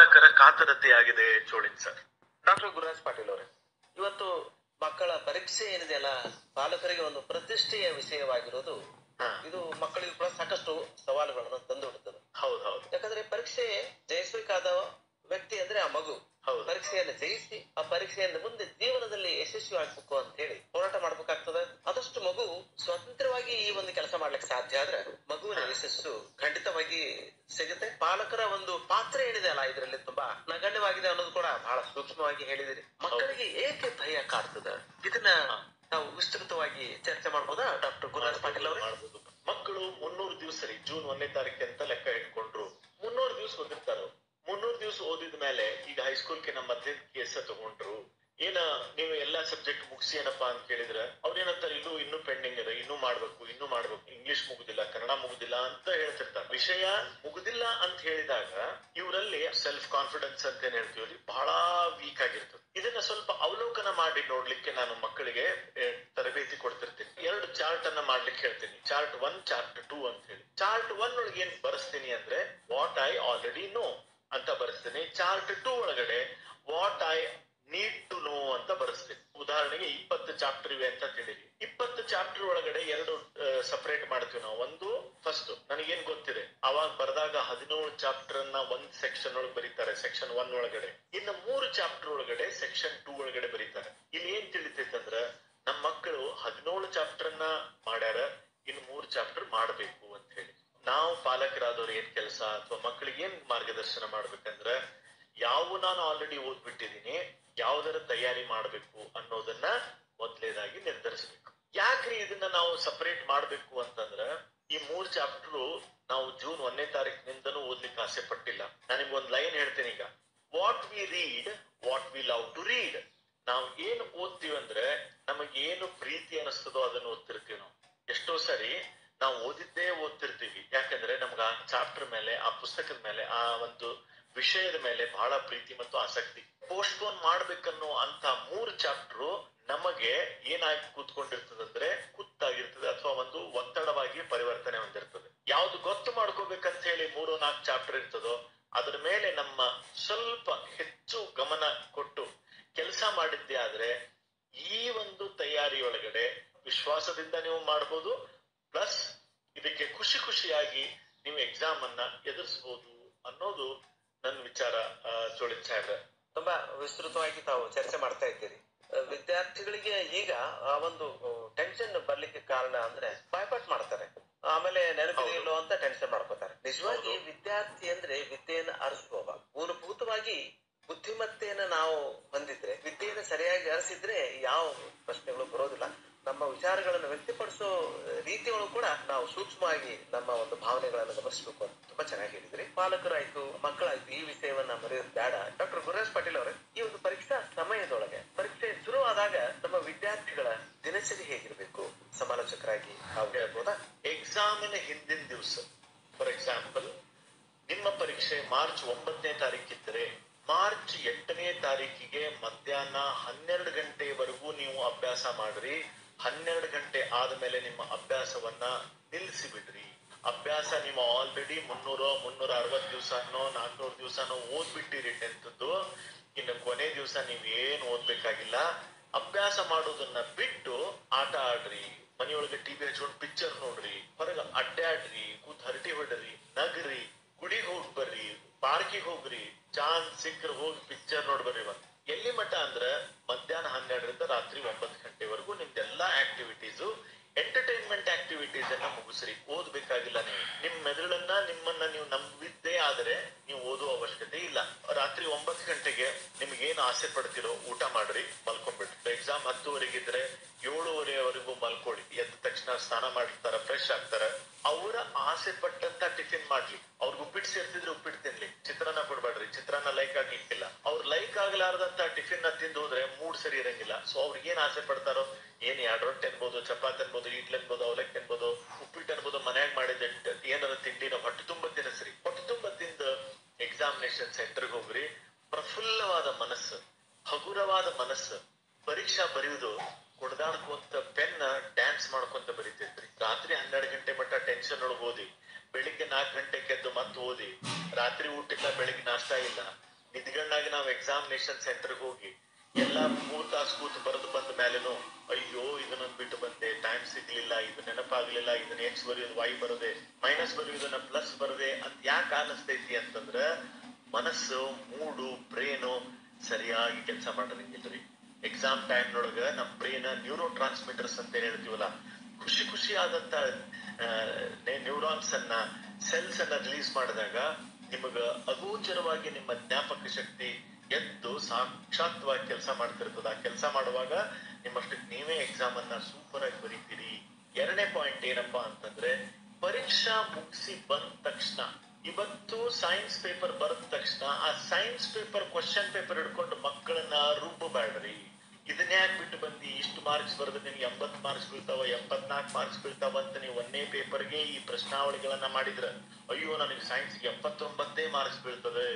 ಪಾಲಕರ ಕಾತರತೆಯಾಗಿದೆ ಚೋಳಿನ್ ಸರ್. ಡಾಕ್ಟರ್ ಗುರುರಾಜ್ ಪಾಟೀಲ್ ಅವರೇ, ಇವತ್ತು ಮಕ್ಕಳ ಪರೀಕ್ಷೆ ಏನಿದೆಯಲ್ಲ ಪಾಲಕರಿಗೆ ಒಂದು ಪ್ರತಿಷ್ಠೆಯ ವಿಷಯವಾಗಿರೋದು, ಇದು ಮಕ್ಕಳಿಗೂ ಕೂಡ ಸಾಕಷ್ಟು ಸವಾಲುಗಳನ್ನು ತಂದು ಬಿಡುತ್ತದೆ. ಹೌದೌದು. ಯಾಕಂದ್ರೆ ಪರೀಕ್ಷೆ ಜಯಿಸಬೇಕಾದ ವ್ಯಕ್ತಿ ಅಂದ್ರೆ ಆ ಮಗು. ಪರೀಕ್ಷೆಯನ್ನು ಜಯಿಸಿ ಆ ಪರೀಕ್ಷೆಯಿಂದ ಮುಂದೆ ಜೀವನದಲ್ಲಿ ಯಶಸ್ವಿ ಆಗ್ಬೇಕು ಅಂತ ಹೇಳಿ ಹೋರಾಟ ಮಾಡ್ಬೇಕಾಗ್ತದೆ. ಆದಷ್ಟು ಮಗು ಸ್ವತಂತ್ರವಾಗಿ ಈ ಒಂದು ಕೆಲಸ ಮಾಡ್ಲಿಕ್ಕೆ ಸಾಧ್ಯ ಆದ್ರೆ ಮಗುವಿನ ಯಶಸ್ಸು ಖಂಡಿತವಾಗಿ ಸಿಗುತ್ತೆ. ಪಾಲಕರ ಒಂದು ಪಾತ್ರ ಏನಿದೆ ಅಲ್ಲ ಇದರಲ್ಲಿ ತುಂಬಾ ನಗಣ್ಯವಾಗಿದೆ ಅನ್ನೋದು ಕೂಡ ಬಹಳ ಸೂಕ್ಷ್ಮವಾಗಿ ಹೇಳಿದಿರಿ. ಮಕ್ಕಳಿಗೆ ಏಕೆ ಭಯ ಕಾಡ್ತದೆ, ಇದನ್ನ ನಾವು ವಿಸ್ತೃತವಾಗಿ ಚರ್ಚೆ ಮಾಡಬಹುದಾ ಡಾಕ್ಟರ್ ಗುರುರಾಜ್ ಪಾಟೀಲ್ ಅವರು? ಮಕ್ಕಳು 300 ದಿವಸ, ಜೂನ್ 1ನೇ ತಾರೀಕು ಅಂತ ಲೆಕ್ಕ ಇಟ್ಕೊಂಡ್ರು 300 ದಿವಸ ಓದಿರ್ತಾರ. 300 ದಿವಸ ಓದಿದ ಮೇಲೆ ಈಗ ಹೈಸ್ಕೂಲ್ಗೆ ನಮ್ಮ ಮಧ್ಯದ ಕೇಸ ತಗೊಂಡ್ರು, ಏನ ನೀವು ಎಲ್ಲಾ ಸಬ್ಜೆಕ್ಟ್ ಮುಗಿಸಿ ಏನಪ್ಪಾ ಅಂತ ಕೇಳಿದ್ರೆ ಅವ್ರ ಏನಂತಾರೆ, ಇದು ಇನ್ನೂ ಪೆಂಡಿಂಗ್ ಇದೆ, ಇನ್ನೂ ಮಾಡ್ಬೇಕು, ಇಂಗ್ಲಿಷ್ ಮುಗುದಿಲ್ಲ, ಕನ್ನಡ ಮುಗುದಿಲ್ಲ ಅಂತ ಹೇಳ್ತಿರ್ತಾರೆ. ವಿಷಯ ಮುಗುದಿಲ್ಲ ಅಂತ ಹೇಳಿದಾಗ ಇವರಲ್ಲಿ ಸೆಲ್ಫ್ ಕಾನ್ಫಿಡೆನ್ಸ್ ಅಂತ ಏನ್ ಹೇಳ್ತೀವಿ ಬಹಳ ವೀಕ್ ಆಗಿರ್ತದೆ. ಇದನ್ನ ಸ್ವಲ್ಪ ಅವಲೋಕನ ಮಾಡಿ ನೋಡ್ಲಿಕ್ಕೆ ನಾನು ಮಕ್ಕಳಿಗೆ ತರಬೇತಿ ಕೊಡ್ತಿರ್ತೀನಿ. 2 ಚಾರ್ಟ್ ಅನ್ನ ಮಾಡ್ಲಿಕ್ಕೆ ಹೇಳ್ತೀನಿ, ಚಾರ್ಟ್ 1, ಚಾರ್ಟ್ 2 ಅಂತ ಹೇಳಿ. ಚಾರ್ಟ್ 1 ಒಳಗೆ ಏನ್ ಬರ್ಸ್ತೀನಿ ಅಂದ್ರೆ ವಾಟ್ ಐ ಆಲ್ರೆಡಿ ನೋ ಅಂತ ಬರೆಸ್ತೀನಿ. ಚಾರ್ಟ್ 2 ಒಳಗಡೆ what I need to know ಅಂತ ಬರೆಸ್ತೀನಿ. ಉದಾಹರಣೆಗೆ 20 ಚಾಪ್ಟರ್ ಇವೆ ಅಂತ ಹೇಳಿದ್ವಿ. 20 ಚಾಪ್ಟರ್ ಒಳಗಡೆ 2 ಸಪರೇಟ್ ಮಾಡ್ತೀವಿ ನಾವು. ಒಂದು ಫಸ್ಟ್ ನನಗೇನ್ ಗೊತ್ತಿದೆ, ಅವಾಗ ಬರೆದಾಗ 17 ಚಾಪ್ಟರ್ ಅನ್ನ ಒಂದ್ ಸೆಕ್ಷನ್ ಒಳಗೆ ಬರೀತಾರೆ, ಸೆಕ್ಷನ್ 1 ಒಳಗಡೆ. ಇನ್ನು 3 ಚಾಪ್ಟರ್ ಒಳಗಡೆ ಸೆಕ್ಷನ್ 2 ಒಳಗಡೆ ಬರೀತಾರೆ. ಇಲ್ಲಿ ಏನ್ ತಿಳಿತೈತಂದ್ರೆ ನಮ್ಮ ಮಕ್ಕಳು 17 ಚಾಪ್ಟರ್ ಅನ್ನ ಮಾಡ್ಯಾರ, ಇನ್ನು 3 ಚಾಪ್ಟರ್ ಮಾಡ್ಬೇಕು ಅಂತ ಹೇಳಿ. ನಾವು ಪಾಲಕರಾದವ್ರು ಏನ್ ಕೆಲಸ ಅಥವಾ ಮಕ್ಕಳಿಗೆ ಏನ್ ಮಾರ್ಗದರ್ಶನ ಮಾಡ್ಬೇಕಂದ್ರೆ, ಯಾವ ನಾನು ಆಲ್ರೆಡಿ ಓದ್ಬಿಟ್ಟಿದೀನಿ, ಯಾವ್ದರ ತಯಾರಿ ಮಾಡ್ಬೇಕು ಅನ್ನೋದನ್ನ ಮೊದಲೇದಾಗಿ ನಿರ್ಧರಿಸ್ಬೇಕು. ಯಾಕ್ರಿ ಇದನ್ನ ನಾವು ಸಪರೇಟ್ ಮಾಡ್ಬೇಕು ಅಂತಂದ್ರ, ಈ 3 ಚಾಪ್ಟರ್ ನಾವು ಜೂನ್ 1ನೇ ತಾರೀಕಿನಿಂದನೂ ಓದ್ಲಿಕ್ಕೆ ಆಸೆ ಪಟ್ಟಿಲ್ಲ. ನಾನು ನಿಮ್ಗೆ ಒಂದ್ ಲೈನ್ ಹೇಳ್ತೀನಿ ಈಗ, what we read, what we love to read. ನಾವು ಏನ್ ಓದ್ತೀವಂದ್ರೆ ನಮಗೆ ಏನು ಪ್ರೀತಿ ಅನಿಸ್ತದೋ ಅದನ್ನ ಓದ್ತಿರ್ತೀವಿ ನಾವು. ಎಷ್ಟೋ ಸರಿ ನಾವು ಓದ್ತಿರ್ತೀವಿ, ಯಾಕಂದ್ರೆ ನಮ್ಗೆ ಆ ಚಾಪ್ಟರ್ ಮೇಲೆ, ಆ ಪುಸ್ತಕದ ಮೇಲೆ, ಆ ಒಂದು ವಿಷಯದ ಮೇಲೆ ಬಹಳ ಪ್ರೀತಿ ಮತ್ತು ಆಸಕ್ತಿ. ಪೋಸ್ಟ್ಪೋನ್ ಮಾಡ್ಬೇಕನ್ನೋ ಅಂತ 3 ಚಾಪ್ಟರ್ ನಮಗೆ ಏನಾಗಿ ಕೂತ್ಕೊಂಡಿರ್ತದಂದ್ರೆ ಕುತ್ತಾಗಿರ್ತದೆ ಅಥವಾ ಒಂದು ಒತ್ತಡವಾಗಿ ಪರಿವರ್ತನೆ ಹೊಂದಿರ್ತದೆ. ಯಾವ್ದು ಗೊತ್ತು ಮಾಡ್ಕೋಬೇಕಂತ ಹೇಳಿ 3-4 ಚಾಪ್ಟರ್ ಇರ್ತದೋ ಅದ್ರ ಮೇಲೆ ನಮ್ಮ ಸ್ವಲ್ಪ ಹೆಚ್ಚು ಗಮನ ಕೊಟ್ಟು ಕೆಲಸ ಮಾಡಿದ್ದೆ ಆದ್ರೆ ಈ ಒಂದು ತಯಾರಿಯೊಳಗಡೆ ವಿಶ್ವಾಸದಿಂದ ನೀವು ಮಾಡ್ಬೋದು. ಪ್ಲಸ್ ಇದಕ್ಕೆ ಖುಷಿಯಾಗಿ ನೀವು ಎಕ್ಸಾಮ್ ಅನ್ನ ಎದುರಿಸಬಹುದು ಅನ್ನೋದು ನನ್ನ ವಿಚಾರ. ಚೋಳಿನ್ ಸಾಹೇಬ್ರೆ, ತುಂಬಾ ವಿಸ್ತೃತವಾಗಿ ತಾವು ಚರ್ಚೆ ಮಾಡ್ತಾ ಇದ್ದೀರಿ. ವಿದ್ಯಾರ್ಥಿಗಳಿಗೆ ಈಗ ಆ ಒಂದು ಟೆನ್ಷನ್ ಬರ್ಲಿಕ್ಕೆ ಕಾರಣ ಅಂದ್ರೆ ಬಾಯ್ಪಾಟ್ ಮಾಡ್ತಾರೆ, ಆಮೇಲೆ ನೆನಪಿಲ್ಲ ಅಂತ ಟೆನ್ಷನ್ ಮಾಡ್ಕೋತಾರೆ. ನಿಜವಾಗಿ ವಿದ್ಯಾರ್ಥಿ ಅಂದ್ರೆ ವಿದ್ಯೆಯನ್ನು ಅರಿಸುವವ. ಮೂಲಭೂತವಾಗಿ ಬುದ್ಧಿಮತ್ತೆಯನ್ನು ನಾವು ಹೊಂದಿದ್ರೆ, ವಿದ್ಯೆಯನ್ನು ಸರಿಯಾಗಿ ಅರಿಸಿದ್ರೆ ಯಾವ ಪ್ರಶ್ನೆಗಳು ಬರೋದಿಲ್ಲ. ನಮ್ಮ ವಿಚಾರಗಳನ್ನು ವ್ಯಕ್ತಪಡಿಸೋ ರೀತಿಯೊಳಗೂ ಕೂಡ ನಾವು ಸೂಕ್ಷ್ಮವಾಗಿ ನಮ್ಮ ಒಂದು ಭಾವನೆಗಳನ್ನು ಗಮನಿಸಬೇಕು ಅಂತ ತುಂಬಾ ಚೆನ್ನಾಗಿ ಹೇಳಿದ್ರಿ. ಪಾಲಕರಾಯ್ತು, ಮಕ್ಕಳಾಯ್ತು, ಈ ವಿಷಯವನ್ನ ಮರೆಯೋದು ಬೇಡ. ಡಾಕ್ಟರ್ ಗುರುರಾಜ್ ಪಾಟೀಲ್ ಅವರೇ, ಈ ಒಂದು ಪರೀಕ್ಷಾ ಸಮಯದೊಳಗೆ, ಪರೀಕ್ಷೆ ಶುರು ಆದಾಗ ನಮ್ಮ ವಿದ್ಯಾರ್ಥಿಗಳ ದಿನಚರಿ ಹೇಗಿರ್ಬೇಕು ಸಮಾಲೋಚಕರಾಗಿ ನಾವು ಹೇಳ್ಬೋದಾ? ಎಕ್ಸಾಮಿನ ಹಿಂದಿನ ದಿವಸ, ಫಾರ್ ಎಕ್ಸಾಂಪಲ್ ನಿಮ್ಮ ಪರೀಕ್ಷೆ ಮಾರ್ಚ್ 9ನೇ ತಾರೀಕಿದ್ದರೆ ಮಾರ್ಚ್ 8ನೇ ತಾರೀಕಿಗೆ ಮಧ್ಯಾಹ್ನ 12 ಗಂಟೆವರೆಗೂ ನೀವು ಅಭ್ಯಾಸ ಮಾಡ್ರಿ. 12 ಗಂಟೆ ಆದ್ಮೇಲೆ ನಿಮ್ಮ ಅಭ್ಯಾಸವನ್ನ ನಿಲ್ಲಿಸಿ ಬಿಡ್ರಿ. ಅಭ್ಯಾಸ ನೀವು ಆಲ್ರೆಡಿ 360 ದಿವಸನೋ 400 ದಿವಸನೋ ಓದ್ಬಿಟ್ಟಿರಿ ಟೆಂತದ್ದು. ಇನ್ನು ಕೊನೆ ದಿವಸ ನೀವ್ ಏನ್ ಓದ್ಬೇಕಾಗಿಲ್ಲ. ಅಭ್ಯಾಸ ಮಾಡೋದನ್ನ ಬಿಟ್ಟು ಆಟ ಆಡ್ರಿ, ಮನೆಯೊಳಗೆ ಟಿವಿ ಹಚ್ಕೊಂಡು ಪಿಕ್ಚರ್ ನೋಡ್ರಿ, ಹೊರಗೆ ಅಡ್ಡಾಡ್ರಿ, ಕೂತ್ ಹರಟಿ ಹೊಡ್ರಿ, ನಗರಿ, ಗುಡಿಗೆ ಹೋಗಿ ಬರ್ರಿ, ಪಾರ್ಕಿಗೆ ಹೋಗ್ರಿ, ಚಾನ್ಸ್ ಸಿಕ್ಕರ್ ಹೋಗಿ ಪಿಕ್ಚರ್ ನೋಡ್ಬರ್ರಿ. ಇವತ್ತು ಎಲ್ಲಿ ಮಠ ಅಂದ್ರೆ ಮಧ್ಯಾಹ್ನ 12 ಗಂಟೆಯಿಂದ ರಾತ್ರಿ 9 ಗಂಟೆವರೆಗೂ ನಿಮ್ದೆಲ್ಲಾ ಆಕ್ಟಿವಿಟೀಸು ಎಂಟರ್ಟೈನ್ಮೆಂಟ್ ಆಕ್ಟಿವಿಟೀಸ್ ಅನ್ನ ಮುಗಿಸ್ರಿ. ಓದ್ಬೇಕಾಗಿಲ್ಲ. ನೀವು ನಿಮ್ ಮೆದುಳನ್ನ, ನಿಮ್ಮನ್ನ ನೀವು ನಂಬಿದ್ದೇ ಆದ್ರೆ ನೀವು ಓದುವ ಅವಶ್ಯಕತೆ ಇಲ್ಲ. ರಾತ್ರಿ 9 ಗಂಟೆಗೆ ನಿಮ್ಗೆ ಏನ್ ಆಸೆ ಪಡ್ತಿರೋ ಊಟ ಮಾಡ್ರಿ, ಮಲ್ಕೊಂಡ್ಬಿಡ್ರಿ. ಎಕ್ಸಾಮ್ 10 ಗಂಟೆಗಿದ್ರೆ 7:30ವರೆಗೂ ಮಲ್ಕೊಳ್ಳಿ. ಎದ್ದ ತಕ್ಷಣ ಸ್ನಾನ ಮಾಡಿರ್ತಾರ, ಫ್ರೆಶ್ ಆಗ್ತಾರ, ಅವರ ಆಸೆ ಪಟ್ಟಂತ ಟಿಫಿನ್ ಮಾಡ್ಲಿ. ಅವ್ರಿಗೆ ಉಪ್ಪಿಟ್ಟು ಸೇರ್ತಿದ್ರೆ ಉಪ್ಪಿಟ್ಟು ತಿನ್ಲಿ, ಚಿತ್ರಾನ್ನ ಕೊಡ್ಬೇಡ್ರಿ, ಚಿತ್ರಾನ್ನ ಲೈಕ್ ಆಗ್ಲಿಕ್ಕಿಲ್ಲ. ಅವ್ರು ಲೈಕ್ ಆಗ್ಲಾರ್ದಂತ ಟಿಫಿನ್ ನ ತಿಂದು ಹೋದ್ರೆ ಮೂಡ್ ಸರಿ ಇರಂಗಿಲ್ಲ. ಸೊ ಅವ್ರಿಗೆ ಏನ್ ಆಸೆ ಪಡ್ತಾರೋ, ಏನ್ 2 ರೊಟ್ಟಿ ಅನ್ಬೋದು, ಚಪಾತಿ ಅನ್ಬೋದು, ಇಡ್ಲಿ ಅನ್ಬೋದು, ಅವಲಕ್ಕಿ ಅನ್ಬೋದು, ಉಪ್ಪಿಟ್ಟು ಅನ್ಬೋದು, ಮನ್ಯಾಗ ಮಾಡಿದ ಏನಾರ ತಿಂಡಿನ ಹೊಟ್ಟೆ ತುಂಬ ತಿನ್ನಿಸ್ರಿ. ಹೊಟ್ಟೆ ತುಂಬ ತಿಂದು ಎಕ್ಸಾಮಿನೇಷನ್ ಸೆಂಟರ್ಗೆ ಹೋಗ್ರಿ. ಪ್ರಫುಲ್ಲವಾದ ಮನಸ್ಸು, ಹಗುರವಾದ ಮನಸ್ಸು. ಪರೀಕ್ಷಾ ಬರೆಯುವುದು ಕುಡ್ದಾಡ್ಕೊಂತ ಪೆನ್ನ ಡ್ಯಾನ್ಸ್ ಮಾಡ್ಕೊಂತ ಬರೀತೈತ್ರಿ. ರಾತ್ರಿ 12 ಗಂಟೆ ಮಟ್ಟ ಟೆನ್ಷನ್ ಒಳಗೆ ಓದಿ, ಬೆಳಿಗ್ಗೆ 4 ಗಂಟೆಗೆ ಎದ್ದು ಮತ್ತೆ ಓದಿ, ರಾತ್ರಿ ಊಟ ಇಲ್ಲ, ಬೆಳಿಗ್ಗೆ ನಾಷ್ಟ ಇಲ್ಲ, ನಿಂತ್ಕೊಂಡಾಗ ನಾವು ಎಕ್ಸಾಮಿನೇಷನ್ ಸೆಂಟರ್ಗೆ ಹೋಗಿ ಎಲ್ಲ 3 ತಾಸು ಕೂತು ಬರೆದು ಬಂದ ಮೇಲೆನೂ ಅಯ್ಯೋ ಇದನ್ನ ಬಿಟ್ಟು ಬಂದೆ, ಟೈಮ್ ಸಿಗ್ಲಿಲ್ಲ, ಇದು ನೆನಪಾಗ್ಲಿಲ್ಲ, ಇದನ್ನ ಎಕ್ಸ್ ಬರೆಯೋದು ವೈ ಬರದೆ, ಮೈನಸ್ ಬರೆಯೋದನ್ನ ಪ್ಲಸ್ ಬರದೆ ಅಂತ ಯಾಕೆ ಅನಿಸ್ತೈತಿ ಅಂತಂದ್ರ ಮನಸ್ಸು, ಮೂಡು, ಬ್ರೇನು ಸರಿಯಾಗಿ ಕೆಲಸ ಮಾಡೋದಿಲ್ರಿ. ಎಕ್ಸಾಮ್ ಟೈಮ್ ನೊಳಗ ನಮ್ ಬ್ರೇನ್ ನ್ಯೂರೋ ಟ್ರಾನ್ಸ್ಮಿಟರ್ಸ್ ಅಂತ ಹೇಳ್ತೀವಲ್ಲ, ಖುಷಿ ಖುಷಿ ಆದಂತ ನ್ಯೂರಾನ್ಸ್ ಅನ್ನ, ಸೆಲ್ಸ್ ಅನ್ನ ರಿಲೀಸ್ ಮಾಡಿದಾಗ ನಿಮಗ ಅಗೋಚರವಾಗಿ ನಿಮ್ಮ ಜ್ಞಾಪಕ ಶಕ್ತಿ ಎದ್ದು ಸಾಕ್ಷಾತ್ವಾಗಿ ಕೆಲಸ ಮಾಡ್ತಿರ್ತದ. ಆ ಕೆಲಸ ಮಾಡುವಾಗ ನಿಮ್ಮಷ್ಟಕ್ಕೆ ನೀವೇ ಎಕ್ಸಾಮ್ ಅನ್ನ ಸೂಪರ್ ಆಗಿ ಬರೀತೀರಿ. 2ನೇ ಪಾಯಿಂಟ್ ಏನಪ್ಪಾ ಅಂತಂದ್ರೆ, ಪರೀಕ್ಷಾ ಮುಗಿಸಿ ಬಂದ ತಕ್ಷಣ ಇವತ್ತು ಸೈನ್ಸ್ ಪೇಪರ್ ಬರೆದ ತಕ್ಷಣ ಆ ಸೈನ್ಸ್ ಪೇಪರ್ ಕ್ವಶನ್ ಪೇಪರ್ ಹಿಡ್ಕೊಂಡು ಮಕ್ಕಳನ್ನ ರುಬ್ಬಬೇಡ್ರಿ. ಇದನ್ನ ಯಾಕೆ ಬಿಟ್ಟು ಬಂದಿ, ಇಷ್ಟು ಮಾರ್ಕ್ಸ್ ಬರೆದ್ರೆ ನಿಮ್ಗೆ 80 ಮಾರ್ಕ್ಸ್ ಬೀಳ್ತಾವ, 74 ಮಾರ್ಕ್ಸ್ ಬೀಳ್ತಾವ ಅಂತ ನೀವು 1ನೇ ಪೇಪರ್ಗೆ ಈ ಪ್ರಶ್ನಾವಳಿಗಳನ್ನ ಮಾಡಿದ್ರ ಅಯ್ಯೋ ನನಗೆ ಸೈನ್ಸ್ಗೆ 79 ಮಾರ್ಕ್ಸ್ ಬೀಳ್ತದೆ,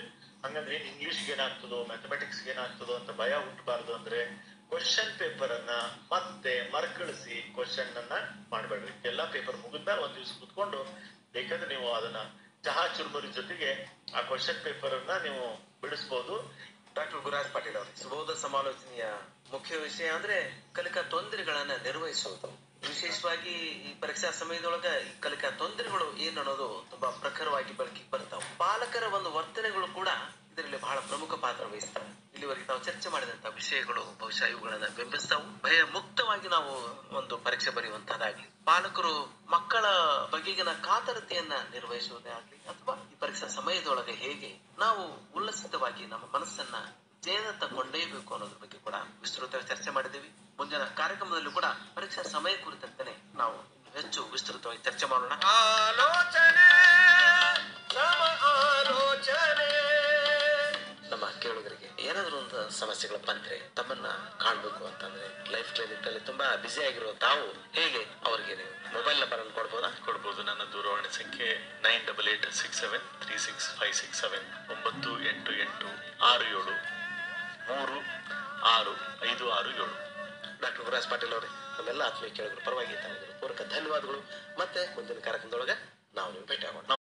ಹಂಗಂದ್ರೆ ಇಂಗ್ಲಿಷ್ಗೆ ಏನಾಗ್ತದೋ ಮ್ಯಾಥಮೆಟಿಕ್ಸ್ಗೆ ಏನಾಗ್ತದೋ ಅಂತ ಭಯ ಹುಟ್ಟಬಾರ್ದು. ಅಂದ್ರೆ ಕ್ವಶನ್ ಪೇಪರ್ ಅನ್ನ ಮತ್ತೆ ಮರ್ಕಳಿಸಿ ಕ್ವಶನ್ ಅನ್ನ ಮಾಡಬೇಡ್ರಿ. ಎಲ್ಲಾ ಪೇಪರ್ ಮುಗಿದ್ಮೇಲೆ ಒಂದ್ ದಿವ್ಸ ಕುತ್ಕೊಂಡು ಬೇಕಂದ್ರೆ ನೀವು ಅದನ್ನ ಚಹಾ ಚುರುಮುರಿ ಜೊತೆಗೆ ಆ ಕ್ವಶನ್ ಪೇಪರ್ ಅನ್ನ ನೀವು ಬಿಡಿಸಬಹುದು. ಡಾಕ್ಟರ್ ಗುರುರಾಜ್ ಪಾಟೀಲ್ ಅವರು, ಸುಬೋಧ ಸಮಾಲೋಚನೆಯ ಮುಖ್ಯ ವಿಷಯ ಅಂದ್ರೆ ಕಲಿಕಾ ತೊಂದರೆಗಳನ್ನ ನಿರ್ವಹಿಸುವುದು. ವಿಶೇಷವಾಗಿ ಈ ಪರೀಕ್ಷಾ ಸಮಯದೊಳಗ ಕಲಿಕಾ ತೊಂದರೆಗಳು ಏನ್ ಅನ್ನೋದು ತುಂಬಾ ಪ್ರಖರವಾಗಿ ಬೆಳಕಿಗೆ ಬರ್ತಾವೆ. ಪಾಲಕರ ಒಂದು ವರ್ತನೆಗಳು ಕೂಡ ಇದರಲ್ಲಿ ಬಹಳ ಪ್ರಮುಖ ಪಾತ್ರ ವಹಿಸ್ತಾವೆ. ಇಲ್ಲಿವರೆಗೆ ನಾವು ಚರ್ಚೆ ಮಾಡಿದಂತಹ ವಿಷಯಗಳು ಬಹುಶಃ ಇವುಗಳನ್ನ ಬೆಂಬಲಿಸ್ತಾವು. ಭಯ ಮುಕ್ತವಾಗಿ ನಾವು ಒಂದು ಪರೀಕ್ಷೆ ಬರೆಯುವಂತಹದ್ದಾಗ್ಲಿ, ಪಾಲಕರು ಮಕ್ಕಳ ಬಗೆಗಿನ ಕಾತರತೆಯನ್ನ ನಿರ್ವಹಿಸುವುದೇ ಆಗ್ಲಿ, ಅಥವಾ ಈ ಪರೀಕ್ಷಾ ಸಮಯದೊಳಗೆ ಹೇಗೆ ನಾವು ಉಲ್ಲಸಿತವಾಗಿ ನಮ್ಮ ಮನಸ್ಸನ್ನ ಜಯದತ್ತ ಕೊಂಡೊಯ್ಯಬೇಕು ಅನ್ನೋದ್ರ ಬಗ್ಗೆ ಕೂಡ ವಿಸ್ತೃತವಾಗಿ ಚರ್ಚೆ ಮಾಡಿದ್ದೀವಿ. ಮುಂದಿನ ಕಾರ್ಯಕ್ರಮದಲ್ಲೂ ಕೂಡ ಪರೀಕ್ಷಾ ಸಮಯ ಕುರಿತಂತೆ ನಾವು ಹೆಚ್ಚು ವಿಸ್ತೃತವಾಗಿ ಚರ್ಚೆ ಮಾಡೋಣ. ನಮ್ಮ ಕೇಳುಗರಿಗೆ ಏನಾದ್ರೂ ಒಂದು ಸಮಸ್ಯೆಗಳ ಬಂದ್ರೆ, ತಮ್ಮನ್ನ ಕಾಣಬೇಕು ಅಂತಂದ್ರೆ, ಲೈಫ್ ಕ್ಲಿನಿಕ್ ಅಲ್ಲಿ ತುಂಬಾ ಬಿಸಿ ಆಗಿರೋ ತಾವು ಹೇಗೆ ಅವರಿಗೆ ನೀವು ಮೊಬೈಲ್ ನಂಬರ್ ಅನ್ನು ಕೊಡ್ಬೋದಾ? ಕೊಡ್ಬೋದು. ನನ್ನ ದೂರವಾಣಿ ಸಂಖ್ಯೆ 9886736567, 9886736567. ಡಾಕ್ಟರ್ ಗುರುರಾಜ್ ಪಾಟೀಲ್ ಅವರೇ, ನಮ್ಮೆಲ್ಲ ಆತ್ಮೀಯ ಕೇಳುಗರು ಪರವಾಗಿ ತಮಗೆ ಪೂರಕ ಧನ್ಯವಾದಗಳು. ಮತ್ತೆ ಮುಂದಿನ ಕಾರ್ಯಕ್ರಮದೊಳಗೆ ನಾವು ಭೇಟಿ ಆಗೋಣ.